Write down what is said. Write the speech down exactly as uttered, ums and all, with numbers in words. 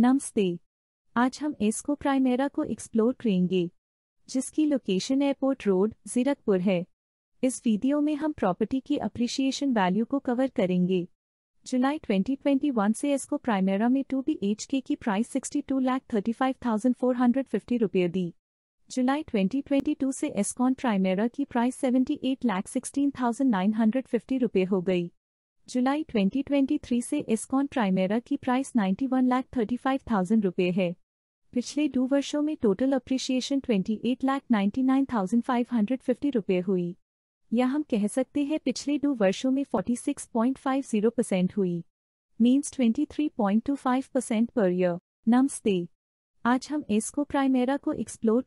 नमस्ते, आज हम एस्को प्राइमेरा को एक्सप्लोर करेंगे जिसकी लोकेशन एयरपोर्ट रोड जीरकपुर है। इस वीडियो में हम प्रॉपर्टी की अप्रिशिएशन वैल्यू को कवर करेंगे। जुलाई ट्वेंटी ट्वेंटी वन से एस्को प्राइमेरा में टू बी एच के की price sixty two lakh thirty five thousand four hundred fifty रुपये दी। जुलाई ट्वेंटी ट्वेंटी टू से एस्कॉन प्राइमेरा की price seventy eight lakh sixteen thousand nine hundred fifty रुपये हो गई। जुलाई ट्वेंटी ट्वेंटी थ्री से एस्कॉन प्राइमेरा की price ninety one lakh thirty five thousand रुपये है। पिछले दो वर्षों में टोटल अप्रिशिएशन अट्ठाईस lakh ninety nine thousand five hundred fifty रुपये हुई, या हम कह सकते हैं पिछले दो वर्षों में छियालीस पॉइंट फिफ्टी परसेंट हुई, मीन्स तेईस पॉइंट पच्चीस परसेंट पर ईयर। नमस्ते, आज हम एस्को प्राइमेरा को एक्सप्लोर